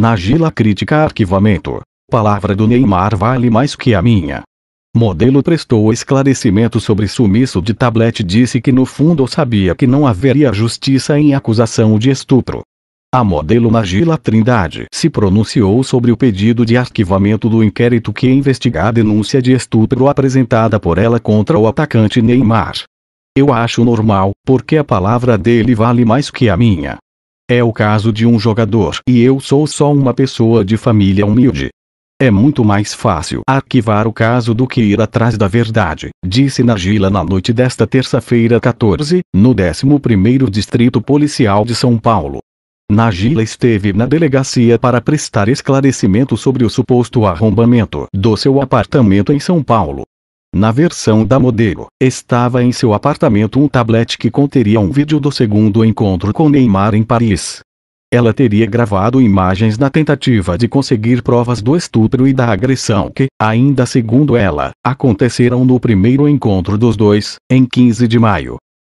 Najila critica arquivamento. Palavra do Neymar vale mais que a minha. Modelo prestou esclarecimento sobre sumiço de tablet e disse que no fundo sabia que não haveria justiça em acusação de estupro. A modelo Najila Trindade se pronunciou sobre o pedido de arquivamento do inquérito que investiga a denúncia de estupro apresentada por ela contra o atacante Neymar. Eu acho normal, porque a palavra dele vale mais que a minha. É o caso de um jogador e eu sou só uma pessoa de família humilde. É muito mais fácil arquivar o caso do que ir atrás da verdade, disse Najila na noite desta terça-feira 14, no 11º Distrito Policial de São Paulo. Najila esteve na delegacia para prestar esclarecimento sobre o suposto arrombamento do seu apartamento em São Paulo. Na versão da modelo, estava em seu apartamento um tablet que conteria um vídeo do segundo encontro com Neymar em Paris. Ela teria gravado imagens na tentativa de conseguir provas do estupro e da agressão que, ainda segundo ela, aconteceram no primeiro encontro dos dois, em 15 de maio.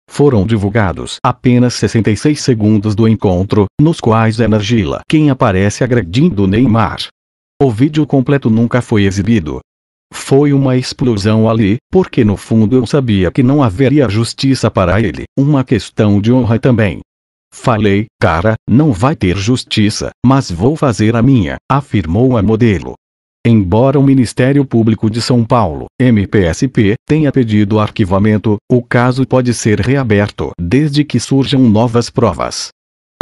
Foram divulgados apenas 66 segundos do encontro, nos quais é Najila quem aparece agredindo Neymar. O vídeo completo nunca foi exibido. Foi uma explosão ali, porque no fundo eu sabia que não haveria justiça para ele, uma questão de honra também. Falei, cara, não vai ter justiça, mas vou fazer a minha, afirmou a modelo. Embora o Ministério Público de São Paulo, MPSP, tenha pedido arquivamento, o caso pode ser reaberto desde que surjam novas provas.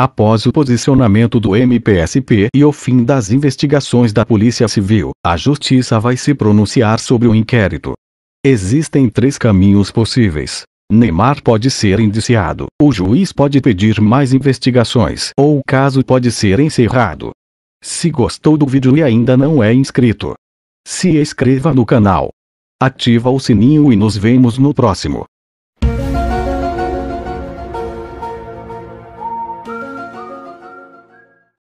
Após o posicionamento do MPSP e o fim das investigações da Polícia Civil, a Justiça vai se pronunciar sobre o inquérito. Existem 3 caminhos possíveis. Neymar pode ser indiciado, o juiz pode pedir mais investigações ou o caso pode ser encerrado. Se gostou do vídeo e ainda não é inscrito, se inscreva no canal. Ativa o sininho e nos vemos no próximo.